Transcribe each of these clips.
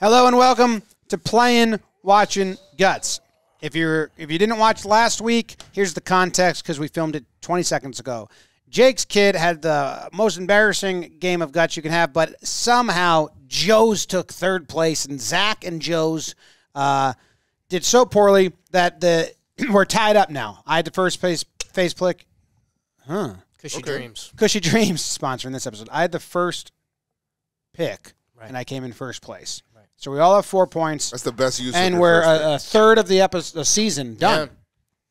Hello and welcome to Playing, Watching, Guts. If you didn't watch last week, here's the context because we filmed it 20 seconds ago. Jake's kid had the most embarrassing game of Guts you can have, but somehow Joe's took third place, and Zach and Joe's did so poorly that we're tied up now. I had the first face pick. Huh. Cushy Dreams. Cushy Dreams sponsoring this episode. I had the first pick, right, and I came in first place. So we all have 4 points. That's the best use. And we're a third of the season done. Yeah.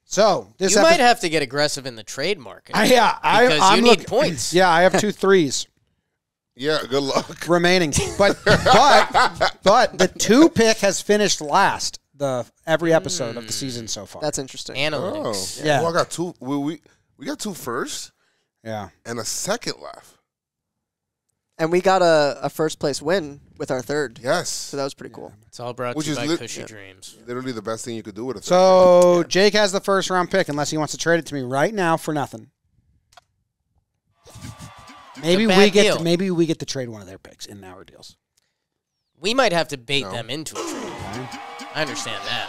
So this you might have to get aggressive in the trade market. Because you need points. Yeah, I have 2 3s. Yeah, good luck remaining. But the 2 pick has finished last every episode of the season so far. That's interesting. Analytics. Oh. Yeah. Well, I got two. We got 2 firsts. Yeah, and a second left. And we got a first place win with our third. Yes. So that was pretty cool. It's all brought to you by Cushy Dreams. Literally the best thing you could do with a third. So Jake has the first round pick unless he wants to trade it to me right now for nothing. Maybe we get to trade one of their picks in our deals. We might have to bait them into a trade. Okay. I understand that.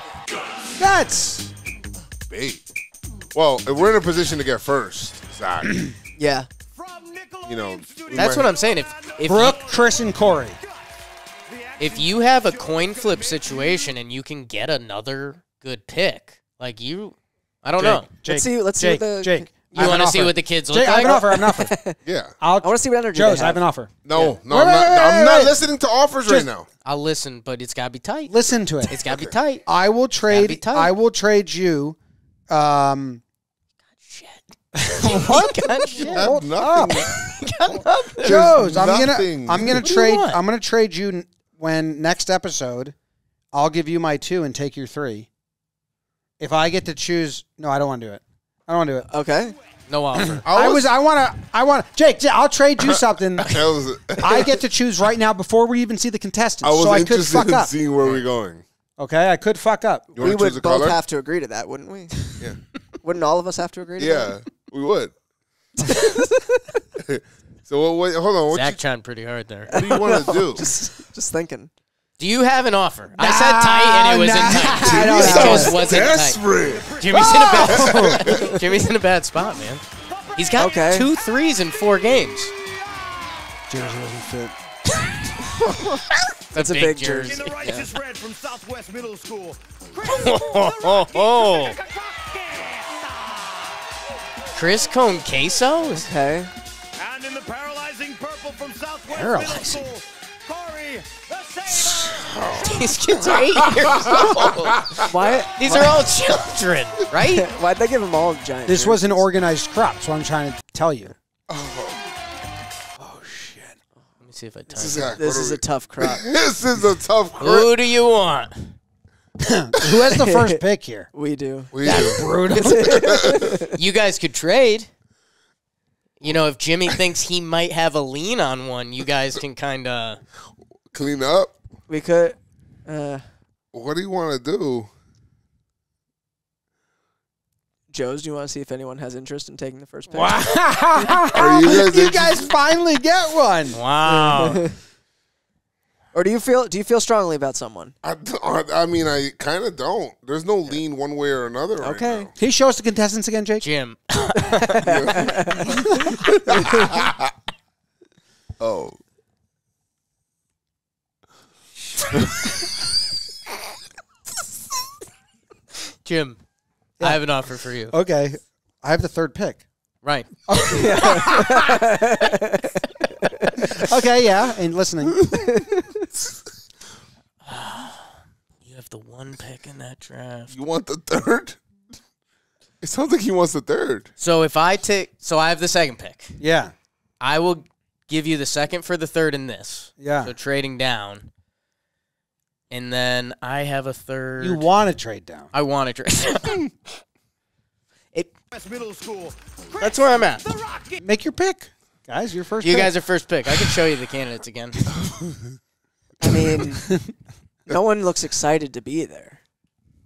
That's bait. Well, if we're in a position to get first, Zach. Yeah. You know, that's what I'm saying. If Brooke, Chris, and Corey. If you have a coin flip situation and you can get another good pick, like you, I don't know. Let's see. You want to see what the kids look like? I have an offer. Yeah. I want to see what energy. Joe's, I have an offer. No, I'm not listening to offers right now. I'll listen, but it's got to be tight. Listen to it. It's got to be tight. I will trade. I will trade you. What? Joe's, I'm gonna trade you when next episode. I'll give you my 2 and take your 3. If I get to choose, no, I don't want to do it. I don't want to do it. Okay, no offer. Jake, I'll trade you something. I get to choose right now before we even see the contestants. I could fuck up. Seeing where we're going. Okay, I could fuck up. We would both have to agree to that, wouldn't we? Yeah. Wouldn't all of us have to agree to that? Yeah. We would. So what, hold on. Zach chimed pretty hard there. What do you want to do? Just thinking. Do you have an offer? Nah, I said tight, and it wasn't tight. It just wasn't tight. Jimmy's in a bad spot, man. He's got 2 3s in 4 games. Jersey doesn't fit. That's a big jersey. The righteous red from Southwest Middle School. Chris Conqueso? Okay. And in the paralyzing purple from Southwest Middle School, Corey, the sailor. These kids are 8 years old. These are all children, right? Why'd they give them all giant? This was an organized crop, so I'm trying to tell you. Oh shit. Let me see if I time it. This is a tough crop. This is a tough crop. Who do you want? Who has the first pick here? We do. That's brutal. You guys could trade. You know, if Jimmy thinks he might have a lean on one, you guys can kind of clean up. We could. What do you want to do? Joe's, do you want to see if anyone has interest in taking the first pick? Wow. you guys finally get one. Wow. Or do you feel strongly about someone? I mean, I kind of don't. There's no lean one way or another. Okay. Right now. Can you show us the contestants again, Jake? Jim. Oh. Jim, yeah. I have an offer for you. Okay. I have the 3rd pick. Right. Okay. Okay, yeah, and listening. You have the 1 pick in that draft. You want the 3rd? It sounds like he wants the 3rd. So if I take, so I have the 2nd pick. Yeah, I will give you the 2nd for the 3rd in this. Yeah, so trading down, and then I have a 3rd. You want to trade down? I want to trade down. Middle school. That's where I'm at. Make your pick. Guys, your first pick. You guys are first pick. I can show you the candidates again. I mean, no one looks excited to be there.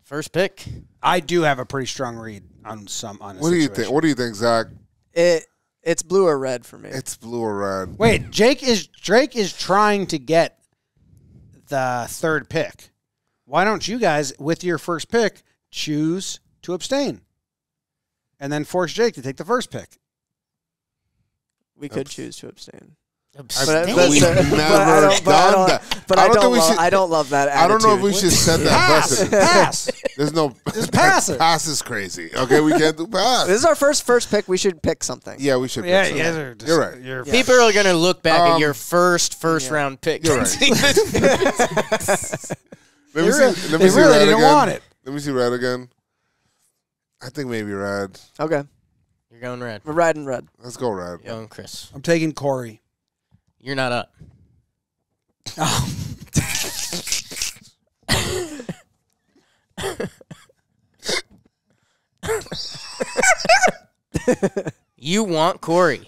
First pick. I do have a pretty strong read on some. On what do you think? What do you think, Zach? It's blue or red for me. It's blue or red. Wait, Jake is trying to get third pick. Why don't you guys, with your first pick, choose to abstain? And then force Jake to take the first pick. We could choose to abstain. I don't love that attitude. I don't know if we should set that precedent. Pass. There's no just pass it. Pass is crazy. Okay, we can't do pass. This is our first pick. We should pick something. Yeah, we should. Yeah, pick something. Yeah, just, you're right. You're people are gonna look back at your first round pick. You're right. They really didn't want it. Let me see red again. I think maybe red. Okay, you're going red. We're riding red. Let's go red. You're going Chris. I'm taking Corey. You're not up. Oh. You want Corey.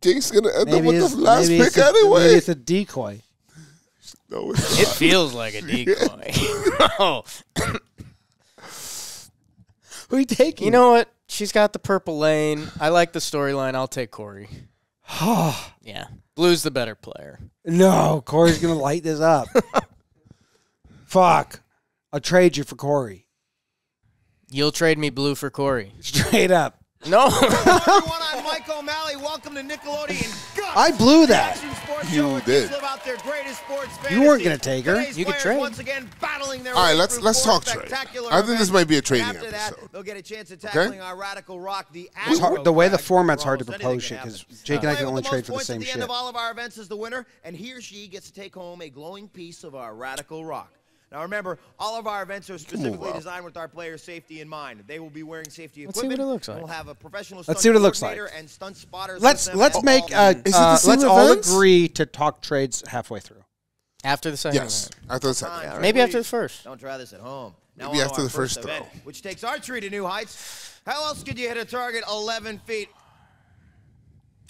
Jake's going to end up with the last pick anyway. Maybe it's a decoy. No, it's not. It feels like a decoy. Oh. Who are you taking? You know what? She's got the purple lane. I like the storyline. I'll take Corey. Yeah. Blue's the better player. No, Corey's going to light this up. Fuck. I'll trade you for Corey. You'll trade me Blue for Corey. Straight up. No. Everyone, I'm Mike O'Malley. Welcome to Nickelodeon. Guts. I blew that. You did. You weren't going to take her. You could trade. Once again, battling their All right, let's talk trade. I think this might be a trading episode. They'll get a chance at tackling our radical rock, the aggro. The way the format's hard to propose shit because Jake and I can only trade for the same shit. At the end of all of our events is the winner, and he or she gets to take home a glowing piece of our radical rock. Now remember, all of our events are specifically designed with our players' safety in mind. They will be wearing safety equipment. Let's see what it looks like. We'll have a professional stunt coordinator and stunt spotters. Let's make let's all agree to talk trades halfway through. After the second. Yes, after the second. Right. Maybe after the first. Don't try this at home. Maybe now after the first throw, which takes archery to new heights. How else could you hit a target 11 feet?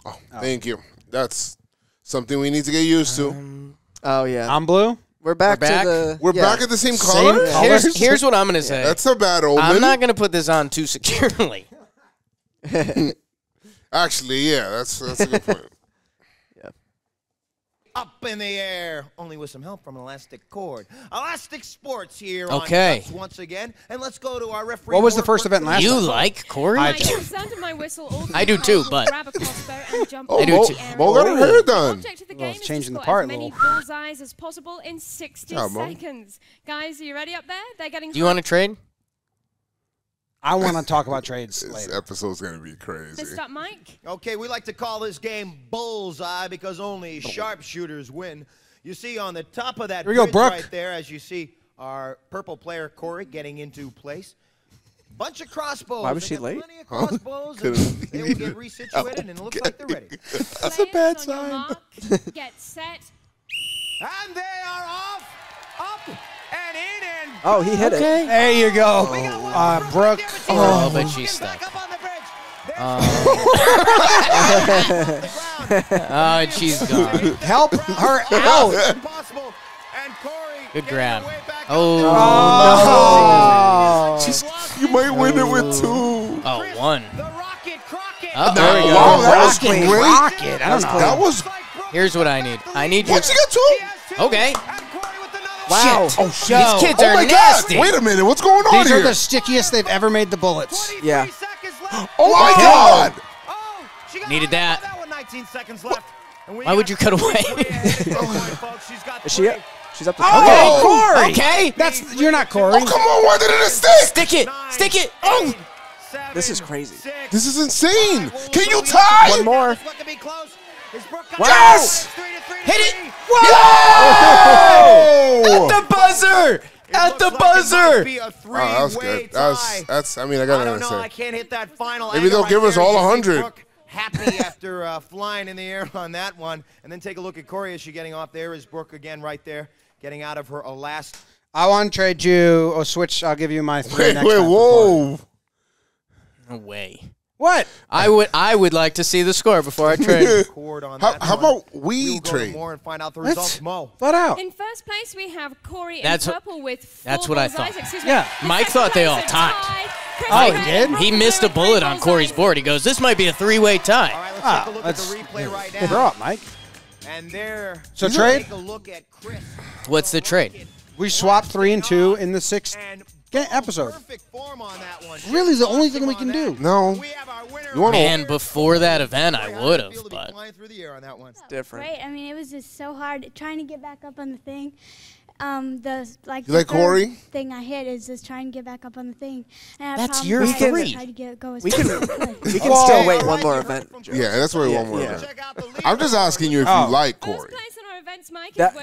Oh, thank you. That's something we need to get used to. Oh yeah. I'm Blue. We're back at the same color. Here's what I'm going to say. That's a bad omen. I'm not going to put this on too securely. Actually, yeah, that's a good point. Yeah. Up in the air, only with some help from an elastic cord. Elastic Sports here on Cuts once again, and let's go to our referee. What was the first event last time? You like Corey? I do. I do too, but Mo got her hair done. Well, changing the part a little. As many bullseyes as possible in 60 seconds. Guys, are you ready up there? They're getting. Do you want to trade? I want to talk about trades later. This episode's going to be crazy. Next up, Mike. Okay, we like to call this game Bullseye because only sharpshooters win. You see on the top of that bridge right there, as you see, our purple player, Corey, getting into place. Bunch of crossbows. Why was she late? Plenty of crossbows. They will get resituated, and it looks like they're ready. That's a bad sign. Mark, get set. And they are off. Up. And in and he hit it. There you go. Brooke. Oh, but she's stuck. Oh, she's gone. Help her out. Good grab. Oh, no. You might win it with two. Oh, one. There we go. Rocket. I don't know. That was. Here's what I need. I need you. Once you got two. Okay. Wow. Shit. Oh, shit. These kids are nasty. God. Wait a minute. What's going on here? These are the stickiest they've ever made the bullets. Yeah. Oh, my God. Needed that. 19 seconds left. Why would you cut away? She's up to Corey. Okay. You're not Corey. Oh, come on. Why didn't it stick? Stick it. Stick it. Oh. This is crazy. This is insane. Can you tie? One more. Yes! Hit it! Whoa! At the buzzer! At the buzzer! Oh, that was good. That's. I mean, I gotta say. I can't hit that final. Maybe they'll give us all 100. Happy after flying in the air on that one, and then take a look at Corey as she's getting off. There is Brooke again, right there, getting out of her last. I want to trade you or switch. I'll give you my three. Wait, whoa! No way. What? I would like to see the score before I trade. How about we trade? More and find out the results. Mo, let out. In first place, we have Corey in purple with 4 That's what I thought. Yeah, Mike thought they all tied. Oh, he did? He missed a bullet on Corey's board. He goes, this might be a three-way tie. All right, let's take a look at the replay right now. Throw up, Mike. And there. So trade. Take a look at Chris. What's the trade? We swapped 3 and 2 in the 6th episode. Really, the only thing we can do. No. Man, before that event, I would have, but it's different. Right? I mean, it was just so hard trying to get back up on the thing. The thing I hit is just trying to get back up on the thing. And that's your 3. We can still wait one more event. Yeah, that's wait one more event. I'm just asking you if you like Corey.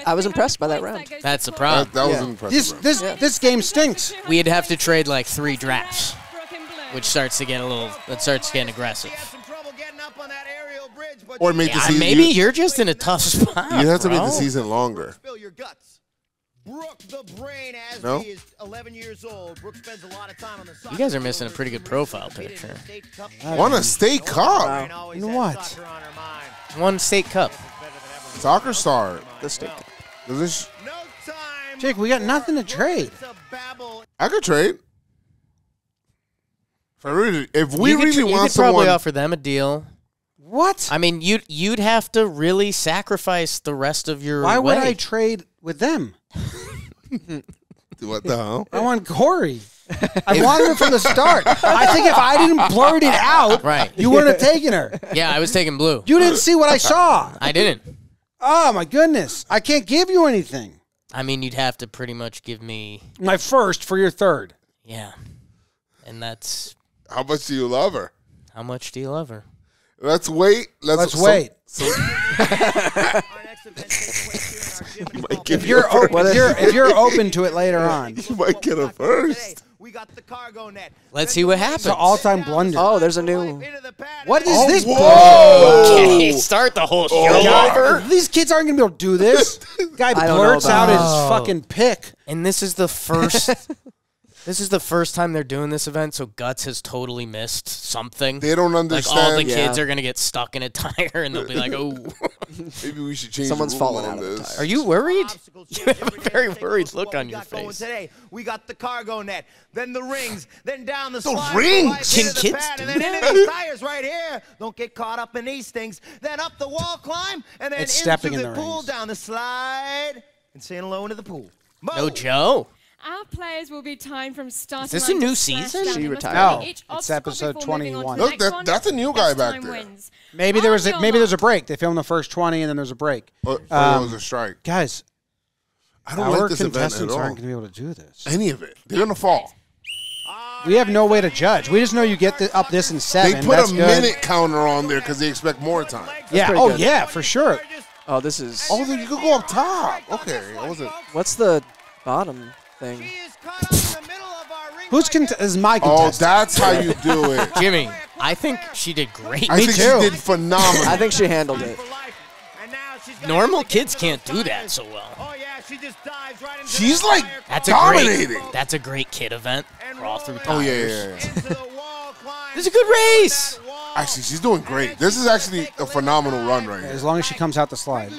I was impressed by that round. That's a problem. That was an impressive round. This game stinks. We'd have to trade like 3 drafts, which starts to get a little. It starts to get aggressive. Or make the season. Maybe you're just in a tough spot. You have to make the season longer. Brooke the Brain, as he is 11 years old. Brooke spends a lot of time on the soccer. You guys are missing a pretty good profile picture. Won a state cup. You know what? Won state cup. Soccer star. The state cup. Jake, we got nothing to trade. I could trade. If we really want someone, probably offer them a deal. What? I mean, you'd have to really sacrifice the rest of your. Why would I trade with them? What the hell? I want Corey. I wanted her from the start. I think if I didn't blurt it out, you wouldn't have taken her. Yeah, I was taking Blue. You didn't see what I saw. I didn't. Oh, my goodness. I can't give you anything. I mean, you'd have to pretty much give me. My first for your 3rd. Yeah. And that's. How much do you love her? How much do you love her? Let's wait. Let's wait. If you're open to it later on, you might get a first. We got the cargo net. Let's see what happens. It's an all-time blunder. Oh, there's a new. What is this? Whoa! Can he start the whole show over? These kids aren't gonna be able to do this. Guy blurts out his fucking pick, and this is the first. This is the first time they're doing this event, so Guts has totally missed something. They don't understand. Like all the kids are going to get stuck in a tire, and they'll be like, oh. Maybe we should change Someone's the rule falling on out this. Of the tire. Are you worried? You have a very worried look on your face. Today, we got the cargo net, then the rings, then down the slide. The rings? Can kids do that? Tires right here. Don't get caught up in these things. Then up the wall climb, and then into the pool, down the slide, and saying hello into the pool. No Joe. Our players will be timed from starting. Is this a new season? She retired. No, it's episode 21. Look, that's a new guy back there. Maybe there's a break. They filmed the first 20 and then there's a break. There was a strike, guys. I don't like this event at all. Our contestants aren't going to be able to do this. Any of it, they're going to fall. We have no way to judge. We just know you get up this in 7. They put a minute counter on there because they expect more time. Yeah. Oh yeah, for sure. Oh, this is. Oh, you could go up top. Okay. What's the bottom? Thing. Who's my contestant? Oh, that's how you do it. Jimmy, I think she did great. I think she did phenomenal. I think she handled it. Normal kids can't do that so well. Oh, yeah, she just dives right into dominating. That's a great kid event. We're all through tires. Oh, yeah. This is a good race. Actually, she's doing great. This is actually a phenomenal run right here. As long as she comes out the slide.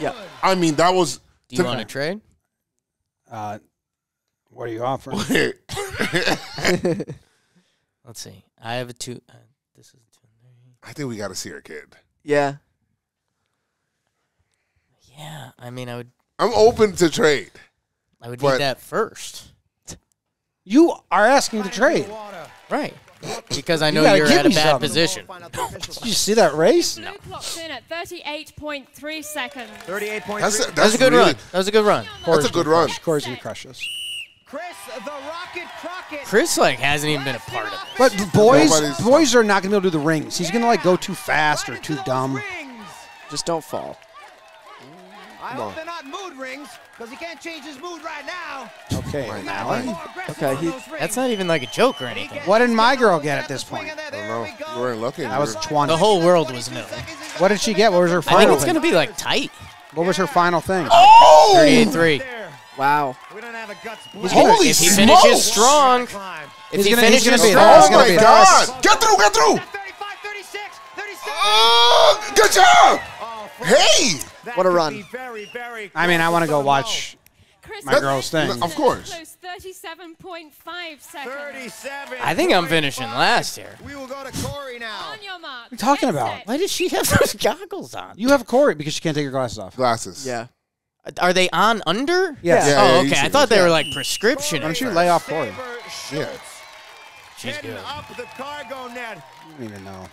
Yeah. I mean, that was... Do you want to trade? What are you offering? Let's see. I have a 2. This is a 2. I think we got to see her kid. Yeah. Yeah. I mean, I would. I'm open to trade. I would need that first. You are asking to trade, right? Because I know you're at a bad position. Did you see that race? No. Clocked in at 38.3 seconds. 38.3. That's a good run. That was a good run. That's a good run. Corey's gonna crush us. Chris, the Rocket Crockett. Chris, like, hasn't even been a part of it. But boys are not going to be able to do the rings. He's going to, like, go too fast or too dumb. Just don't fall. I hope they're not mood rings, because he can't change his mood right now. Okay. Right now? Okay. That's not even, like, a joke or anything. What did my girl get at this point? I don't know. We weren't looking. That was 20. The whole world was new. What did she get? What was her final thing? I think it's going to be, like, tight. What was her final thing? Oh! 38-3. Wow. We don't have a Guts blue. Holy if he smokes. Finishes strong. If he finishes strong. Oh, my God. Get through, get through. 35, 36, 37. Oh, good job. Hey. What a run. I mean, I want to go watch My girl's staying. Of course. Close 37.5 seconds. 37. I think I'm finishing last here. We will go to Corey now. On your mark. What are you talking about? Why did she have those goggles on? You have Corey because she can't take her glasses off. Glasses. Yeah. Are they on under? Yes. Yeah. Oh, okay. I thought they were like prescription. Why don't you lay off Corey? Yeah. She's good. Up the cargo net. I don't even know.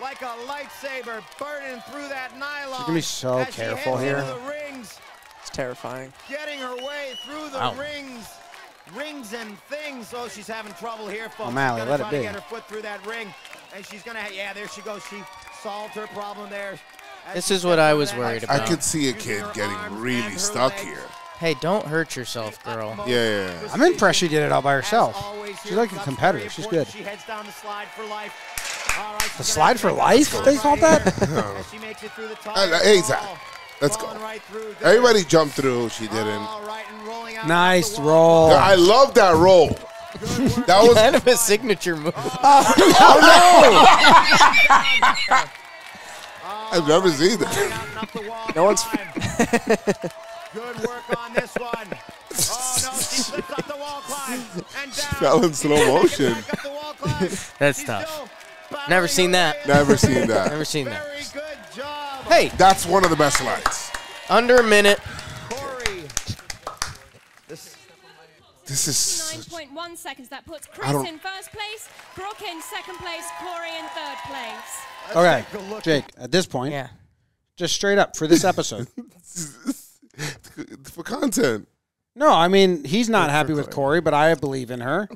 Like a lightsaber burning through that nylon. She's gonna be so careful here. It's terrifying. Getting her way through the rings and things. Oh, she's having trouble here, folks. O'Malley, let it be. Get her foot through that ring, and she's gonna. Yeah, there she goes. She solved her problem there. This is what I was worried about. I could see a kid getting really stuck here. Hey, don't hurt yourself, girl. Yeah. I'm impressed she did it all by herself. She's like a competitor. She's good. She heads down the slide for life. The slide for life? They called that? Hey, Zach. Let's go. Everybody jumped through. She didn't. Nice roll. I love that roll. That was kind of a signature move. Oh, no. I've never seen that. No one's. Good work on this one. Oh, no, she slipped up the wall climb. And down. She fell in slow motion. That's tough. Never seen that. Never seen that. Never seen that. Very good job. Hey. That's one of the best slides. Under a minute. Corey. This is 9.1 seconds. That puts Chris in first place, Brooke in second place, Corey in third place. Okay, Jake, at this point, just straight up for this episode. For content. No, I mean, he's not happy with Corey, but I believe in her.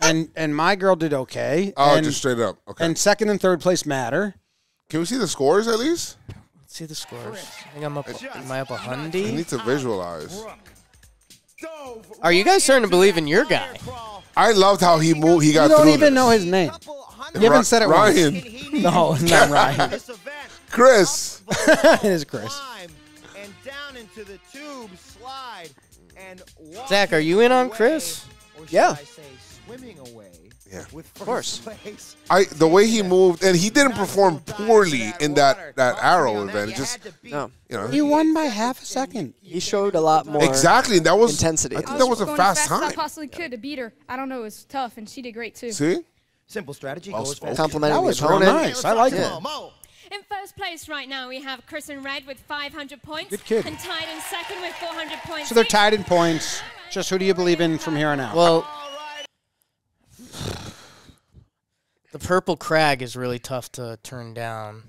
And my girl did okay. Oh, and, just straight up. Okay. And second and third place matter. Can we see the scores at least? Let's see the scores. I think I'm up, am I up 100? I need to visualize. Are you guys starting to believe in your guy? I loved how he moved. He got through. You don't even know his name. You haven't said it right. Ryan. No, it's not Ryan. Chris. It is Chris. Zach, are you in on Chris? Yeah. Yeah. Of course. The way he moved, and he didn't perform poorly in that arrow event. Just, he won by half a second. He showed a lot more. Exactly. That was intensity. I think that was a fast time. I possibly could to beat her. I don't know. It was tough, and she did great too. See? Simple strategy. Complimenting the opponent. That was nice. I like it. In first place right now, we have Chris in red with 500 points. Good kid. And tied in second with 400 points. So they're tied in points. Just who do you believe in from here on out? Well, the purple crag is really tough to turn down.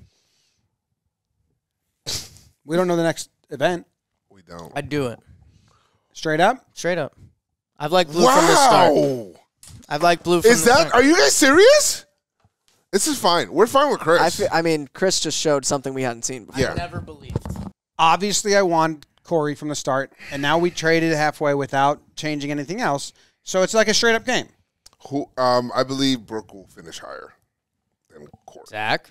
We don't know the next event. We don't. I'd do it. Straight up? Straight up. I've liked blue from the start. I've liked blue from the start. Are you guys serious? This is fine. We're fine with Chris. I mean, Chris just showed something we hadn't seen before. I never believed. Obviously, I won Corey from the start, and now we traded halfway without changing anything else. So it's like a straight-up game. Who? I believe Brooke will finish higher than Corey. Zach?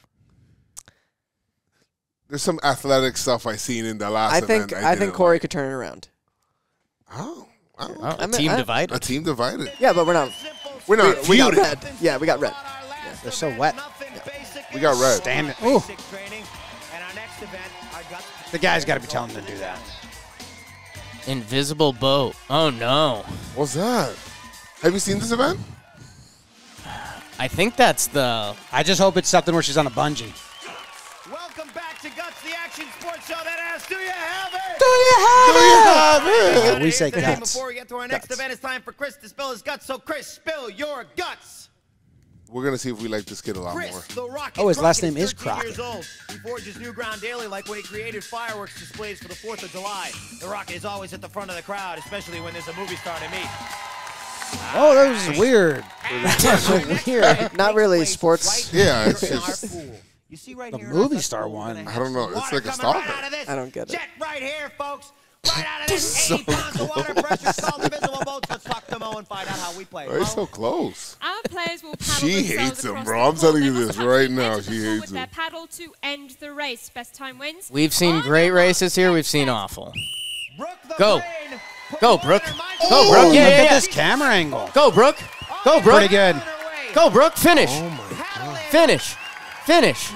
There's some athletic stuff I seen in the last event. I think Corey could turn it around. Oh. Wow. Oh, a team divided. A team divided. Yeah, but we're not. We're not. We got red. Yeah, we got red. They're so wet. Yeah. We got red. Damn it. Ooh. The guy's got to be telling them to do that. Invisible boat. Oh, no. What's that? Have you seen this event? I think that's the... I just hope it's something where she's on a bungee. Welcome back to GUTS, the action sports show that asks, do you have it? Do you have it? Do you have it? We say GUTS. Before we get to our next event, it's time for Chris to spill his guts. So, Chris, spill your guts. We're going to see if we like this kid a lot more. Oh, his last name is Crockett. He forges new ground daily like when he created fireworks displays for the 4th of July. The Rocket is always at the front of the crowd, especially when there's a movie star to meet. Oh, that was weird. That was weird. Not really sports. Yeah, it's just... You see right here, the movie star one. I don't know. It's like a stalker. I don't get it. Jet right here, folks. Right out of this, 80 pounds of water pressure, called invisible boats. Let's talk to Mo and find out how we play. They're so close. Our players will paddle. She hates him, bro. I'm telling you this right now. She hates him. Their paddle to end the race. Best time wins. We've seen great races here. We've seen awful. Go. Go, Brooke. Go, Brooke. Yeah, look at this camera angle. Go, Brooke. Go, Brooke. Pretty good. Go, Brooke. Finish. Finish. Finish.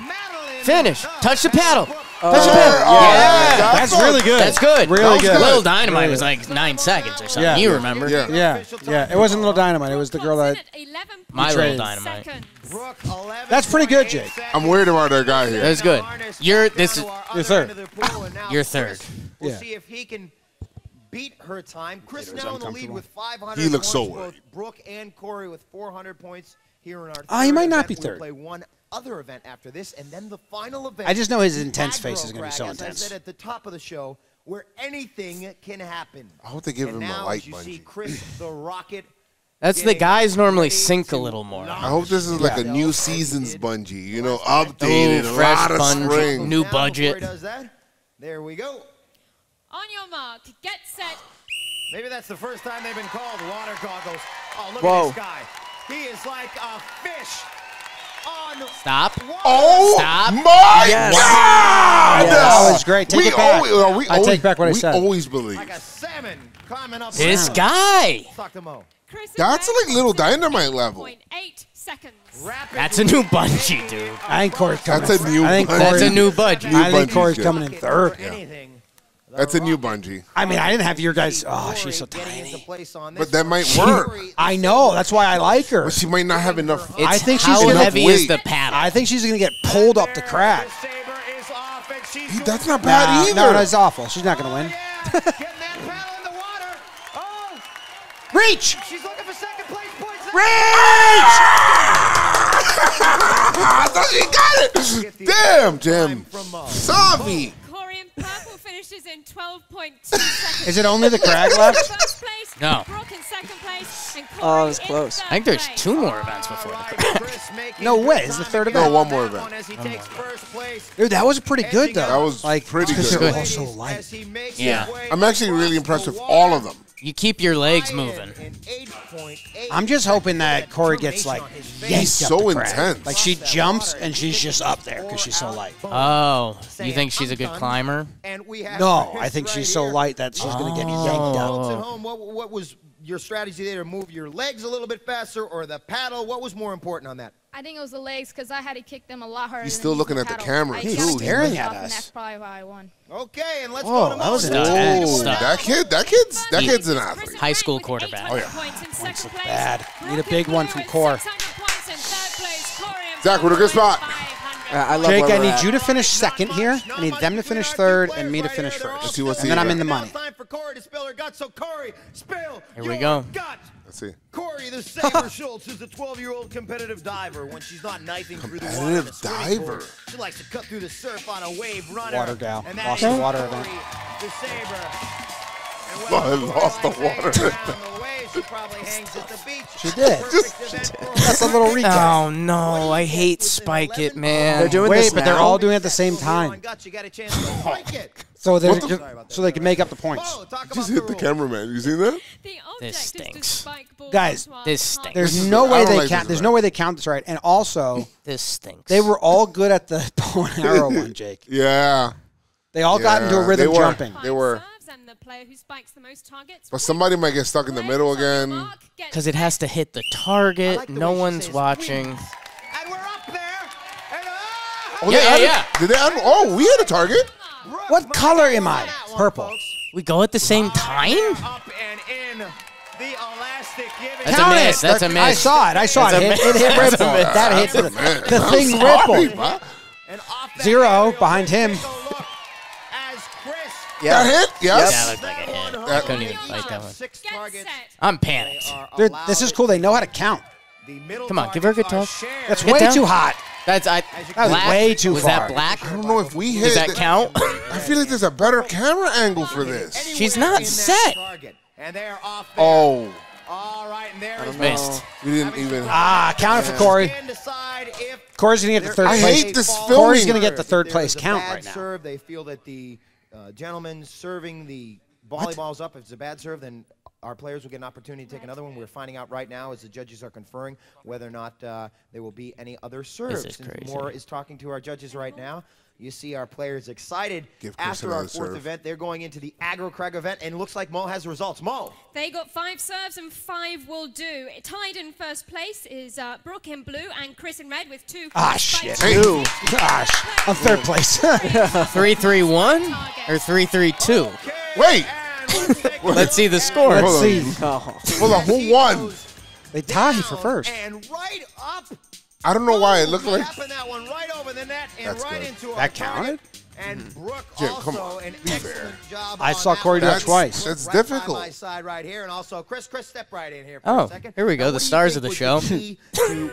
Finish. Touch the paddle. Touch your pin. Oh, yeah. That's really good. That's good. Really good. Little Dynamite was like 9 seconds or something. Yeah. You remember. Yeah. Yeah. Yeah. It wasn't Little Dynamite. It was the girl that... My Little Dynamite. That's pretty good, Jake. I'm worried about our guy here. That's good. You're... This is... You're third. You're third. We'll see if he can... beat her time. Chris now in the lead with 500 he looks points, so both Brooke and Corey with 400 points here in our he might not be third. We'll play one other event after this, and then the final event. I just know his intense face is going to be so intense. I said at the top of the show, where anything can happen. I hope they give him a light bungee. Chris the Rocket. That's the guys normally sink a little more. I hope this is like a new season's bungee. You know, updated, a lot of spring. New budget. Does that. There we go. On your mark, get set. Maybe that's the first time they've been called water goggles. Oh, look at this guy. He is like a fish on water. Oh, stop. My God. Yeah, that was great. Take it back. I take back what I said. We always believe. Like a salmon climbing up. This guy. That's like Little Dynamite level. 8 seconds. That's a new bungee, dude. I think Corey's coming in. That's a new bungee. I think Corey's coming in third. Yeah. That's a new bungee. I mean, I didn't have your guys. Oh, she's so tiny. But that might work. I know. That's why I like her. But she might not have enough. I think she's going to have heavy is the paddle. I think she's going to get pulled up the crag. That's not bad either. No, that's awful. She's not going to win. Reach! She's looking for second place points. Reach! I thought she got it. Damn, Jim. Zombie. Purple finishes in 12.2 seconds. Is it only the crag left? No. Oh, it was close. I think there's two more events before the crag. No way. Is the third event? No, one more event. Dude, that was pretty good, though. That was pretty good. They're all so light. Yeah. I'm actually really impressed with all of them. You keep your legs moving. I'm just hoping that Corey gets, like, yanked so intense. Like, she jumps, and she's just up there because she's so light. Oh, you think she's a good climber? No, I think she's so light that she's going to get yanked out. What was your strategy there? Move your legs a little bit faster or the paddle? What was more important on that? I think it was the legs because I had to kick them a lot harder. He's still looking at the camera, too. He's staring at us. That's probably why I won. Okay, and let's go to that was intense. That kid's an athlete. High school quarterback. Oh, yeah. Points look bad. Need a big one from Core. Zach, we're in a good spot. Jake, I need you to finish second here. I need them to finish third and me to finish first. And then I'm in the money. Here we go. Let's see. Corey the Saber Schultz is a 12-year-old competitive diver. When she's not knifing through the water, she likes to cut through the surf on a wave runner. Water gal. Lost the water event. Lost the water event. She did. That's a little recap. Oh, no. I hate Spike It, man. They're doing this now. But they're all doing it at the same time. So they can make up the points. Just hit the cameraman. You seen that? This stinks, guys. This stinks. There's no way they count. There's no way they count this right. And also, this stinks. They were all good at the bow and arrow one, Jake. Yeah, they all got into a rhythm jumping. They were. But somebody might get stuck in the middle again because it has to hit the target. No one's watching. And we're up there. Yeah. Did they? Oh, we hit a target. What color am I? Purple. We go at the same time? That's a miss. That's a miss. I saw it. It hit Ripple. That hit the thing Ripple. Zero behind him. That hit? Yes. That looked like a hit. I couldn't even fight that one. I'm panicked. Dude, this is cool. They know how to count. Come on, give her a good touch. That's way too hot. That was way too far. Was that black? I don't know if we hit. Does that count? I feel like there's a better camera angle for this. She's not set. Oh. All right, and there is missed. We didn't even. Counted for Corey. Corey's going to get the third place. I hate this filming. Corey's going to get the third place count right now. They feel that the gentleman serving the volleyballs up, if it's a bad serve, then Our players will get an opportunity to take another one. We're finding out right now as the judges are conferring whether or not there will be any other serves. This is crazy. Moore is talking to our judges right now. You see our players excited. After our fourth event, they're going into the aggro crag event, and it looks like Mo has results. Mo. They got 5 serves and 5 will do. Tied in first place is Brooke in blue and Chris in red with 2. Ah, shit. 2. Gosh. I'm third place. 3-3-1 or 3-3-2? Okay. Wait. Let's see the score. Let's see. Hold on. Who won? They tied for first. And right up. I don't know why it looked like that one right over the net and right into that counted. And Brooke also an excellent job. I saw Corey do it twice. That's difficult. My side right here, and also Chris, step right in here for a second. Here we go. The stars of the show. To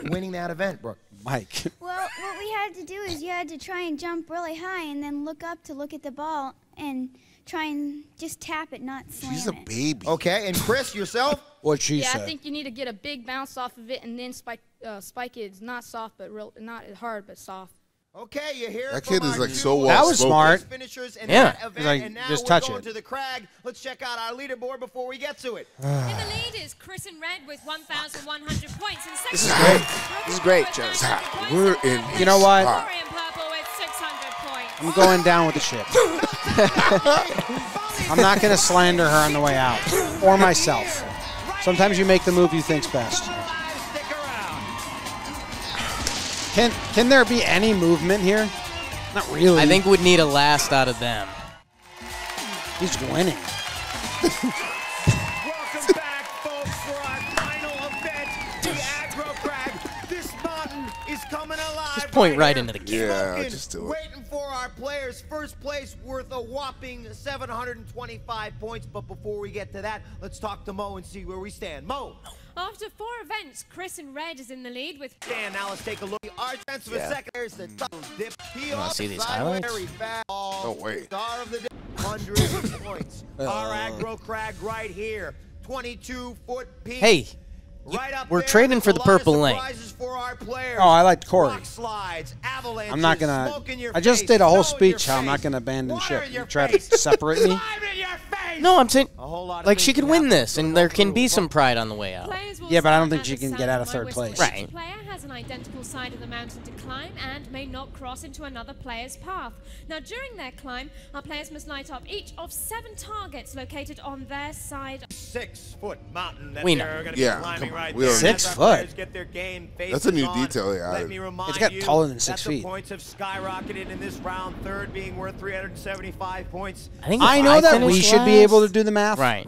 winning that event, Brooke. Mike. Well, what we had to do is you had to try and jump really high and then look up to look at the ball and try and just tap it, not slam it. She's a baby. Okay, and Chris, yourself? What she said. Yeah, I think you need to get a big bounce off of it and then spike it. It's not soft, but real, not hard, but soft. Okay, you hear that kid is like so well. That was smart. Yeah, like just touch it. To the crag. Let's check out our leaderboard before we get to it. In the lead is Chris in red with 1,100 points. And this is great. This is great, Jones. We're in. You know what? I'm going down with the ship. I'm not going to slander her on the way out or myself. Sometimes you make the move you think's best. Can there be any movement here? Not really. I think we'd need a last out of them. He's winning. Welcome back, folks, for our final event, the aggro crag. This mountain is coming alive. Just point right into the camera. Yeah, just do it. Waiting for our players. First place worth a whopping 725 points. But before we get to that, let's talk to Mo and see where we stand. Mo. After 4 events, Chris in red is in the lead with... Dan, now let's take a look. Our chance for second. There's the double dip. You want to see these highlights? No way. Star of the day, 100 points. Our aggro crag right here. 22-foot peak. Hey, right up we're trading for the purple lane. Oh, I liked Corey. Slides, I'm not going to... I just did a whole speech how I'm not going to abandon ship. You try to separate me. No, I'm saying, like, she could win this, and there can be some pride on the way out. Yeah, but I don't think she can get out of third place. Right. The player has an identical side of the mountain to climb and may not cross into another player's path. Now, during their climb, our players must light up each of 7 targets located on their side. 6-foot mountain that they're going to be climbing right there. 6 foot? That's a new detail, yeah. It's got taller than 6 feet. Points have skyrocketed in this round, third being worth 375 points. I know that we should be able to do the math. Right.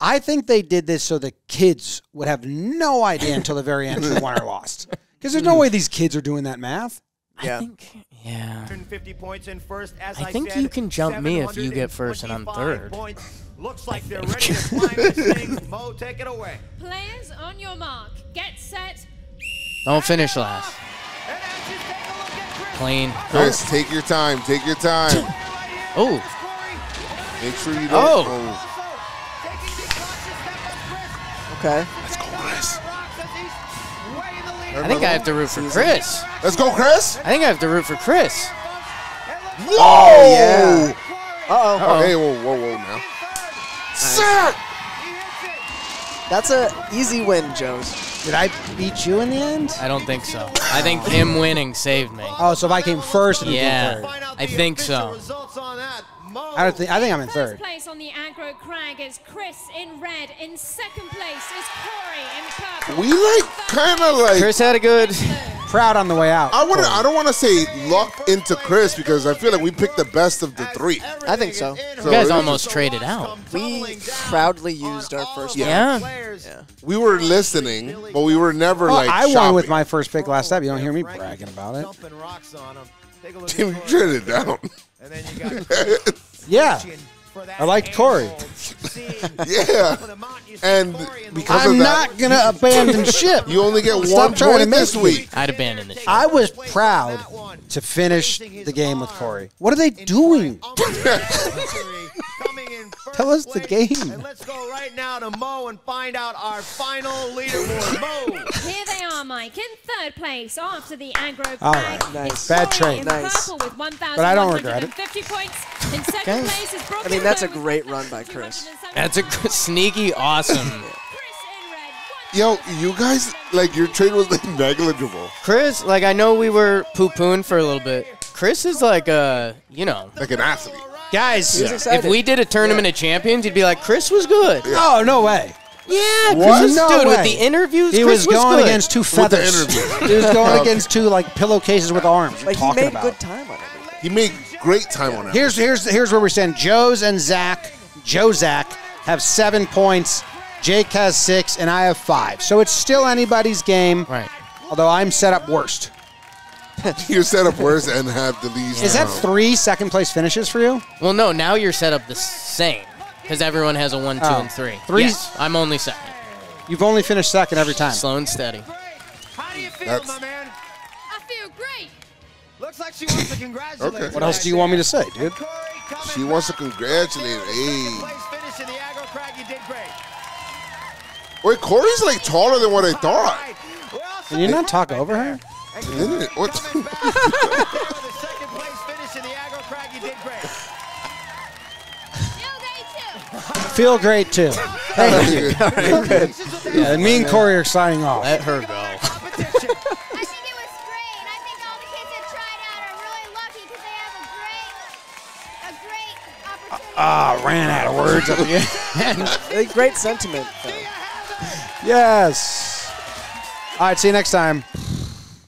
I think they did this so the kids would have no idea until the very end of won or lost. Because there's no way these kids are doing that math. Yeah. I think, yeah. 150 points in first, as I think said, you can jump me if you get first and I'm third. Points. Looks like they're ready to climb this thing. Mo, take it away. Players on your mark. Get set. Don't finish last. Clean. Chris, take your time. Take your time. Oh. Make sure you don't. Okay. Let's go, Chris. I think I have to root for Chris. Let's go, Chris. I think I have to root for Chris. Whoa! Oh, yeah. Uh-oh. Hey, whoa, now. Nice. That's an easy win, Jones. Did I beat you in the end? I don't think so. I think him winning saved me. Oh, so if I came first and you came third. I think so. I think I'm in third. First place on the aggro crag is Chris in red. In second place is Corey in purple. We like kind of like. Chris had a good proud on the way out. I don't want to say luck into Chris because I feel like we picked the best of the 3. I think so. You guys almost traded out. We proudly used our first. Yeah. We were listening, but we were never like. I won with my first pick last time. You don't hear me bragging about it. Something rocks on him. Dude, we traded it down. And then you got yeah. I liked Corey. Yeah. And because I'm not going to abandon ship. You only get one point this week. I'd abandon the ship. I was proud to finish the game with Corey. What are they doing? Tell us the game. And let's go right now to Mo and find out our final leaderboard. Mo. Here they are, Mike, in third place after the aggro crag. All right, nice. Bad trade. Nice. With 1, but I don't regret it. Points. In second place is Brooklyn. I mean, that's a great run by Chris. That's a sneaky awesome. Yo, you guys, like, your trade was like negligible. Chris, like, I know we were poo-pooing for a little bit. Chris is like a, you know. Like an athlete. Guys, if we did a tournament of champions, you'd be like, Chris was good. Yeah. Oh, no way. Yeah, Chris was good with the interviews. He was going against two feathers. He was going against two, like, pillowcases with arms. Like, he made good time on everything. He made great time on everything. Here's where we stand. Joe's and Zach, Joe-Zach, have 7 points. Jake has 6, and I have 5. So it's still anybody's game. Right. Although I'm set up worst. You're set up worst and have the least. Is that 3 second-place finishes for you? Well, no. Now you're set up the same because everyone has a 1, 2, and 3. Yes, I'm only second. You've only finished second every time. Slow and steady. How do you feel, my man? I feel great. Looks like she wants to congratulate. Okay. What else do you want me to say, dude? She wants to congratulate. Hey. Wait, Corey's like taller than what I thought. Can you not talk over her? I didn't. What? Feel great too. Hey, good. Yeah, me and Corey are signing off. Let her go. I think it was great. I think all the kids that tried out are really lucky because they have a great opportunity. Ah, ran out of words at the end. Great sentiment. Though. Yes. All right, see you next time.